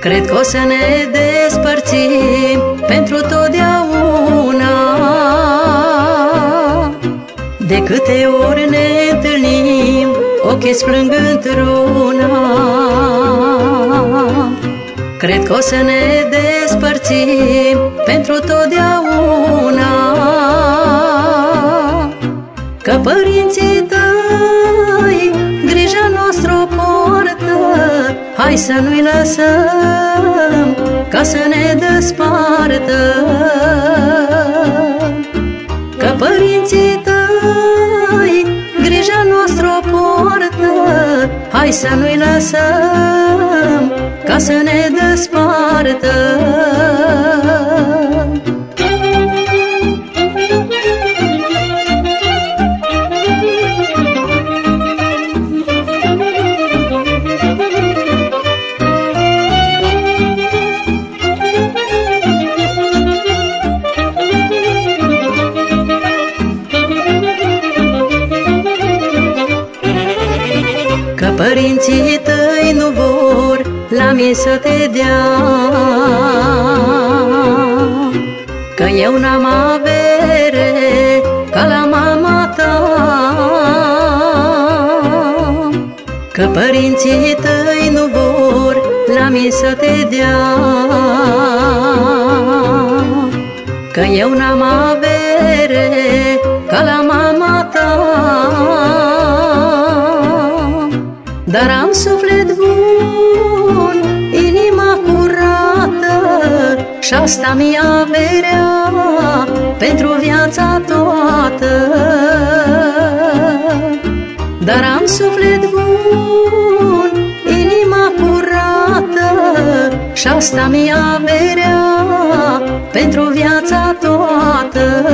Cred că o să ne despărțim pentru totdeauna. De câte ori ne întâlnim, ochii splâng într-una. Cred că o să ne despărțim pentru totdeauna. Că părinții tăi grija noastră o poartă, hai să nu-i lăsăm ca să ne despartă. Că părinții tăi grija noastră o poartă, hai să nu-i lăsăm ca să ne despartă. Părinții tăi nu vor la mine să te dea, că eu n-am avere ca la mama ta. Că părinții tăi nu vor la mine să te dea, că eu n-am avere ca la mama ta. Dar am suflet bun, inima curată, și asta mi-e averea pentru viața toată. Dar am suflet bun, inima curată, și asta mi-e averea pentru viața toată.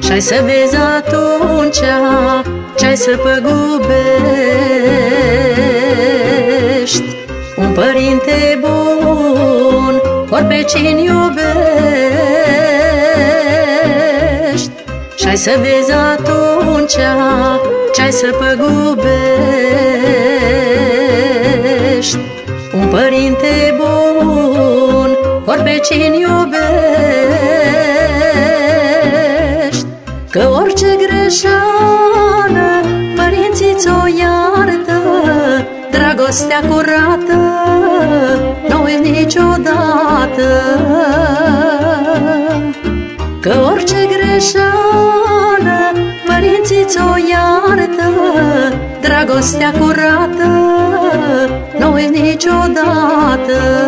Ce-ai să vezi atunci, ce-ai să păgubești un părinte bun, ori pe cine iubești. Ce-ai să vezi atunci, ce-ai să păgubești un părinte bun, ori pe cine iubești. Că orice greșeală părinții ți-o iartă, dragostea curată nu e niciodată. Că orice greșeală părinții ți-o iartă, dragostea curată nu e niciodată.